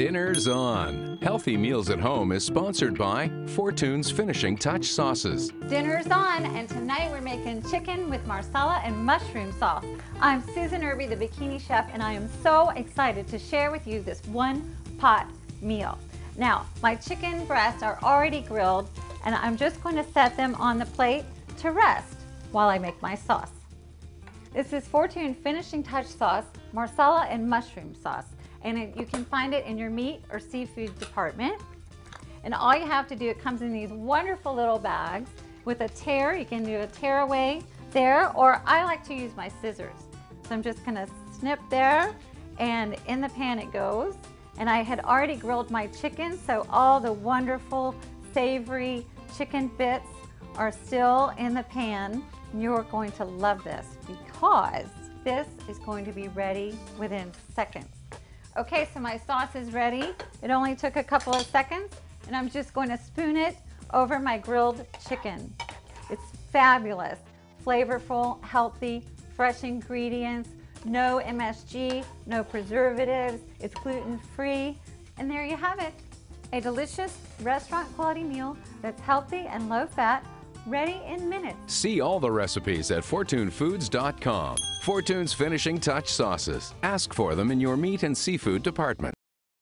Dinner's on. Healthy Meals at Home is sponsored by Fortun's Finishing Touch Sauces. Dinner's on, and tonight we're making chicken with Marsala and mushroom sauce. I'm Susan Irby, the Bikini Chef, and I am so excited to share with you this one-pot meal. Now, my chicken breasts are already grilled, and I'm just going to set them on the plate to rest while I make my sauce. This is Fortun Finishing Touch Sauce, Marsala and mushroom sauce. And you can find it in your meat or seafood department. And all you have to do, it comes in these wonderful little bags with a tear. You can do a tear away there, or I like to use my scissors. So I'm just gonna snip there, and in the pan it goes. And I had already grilled my chicken, so all the wonderful savory chicken bits are still in the pan. You're going to love this because this is going to be ready within seconds. Okay, so my sauce is ready. It only took a couple of seconds, and I'm just going to spoon it over my grilled chicken. It's fabulous, flavorful, healthy, fresh ingredients, no MSG, no preservatives, it's gluten-free, and there you have it. A delicious restaurant-quality meal that's healthy and low-fat, ready in minutes. See all the recipes at fortunfoods.com. Fortun's Finishing Touch Sauces. Ask for them in your meat and seafood department.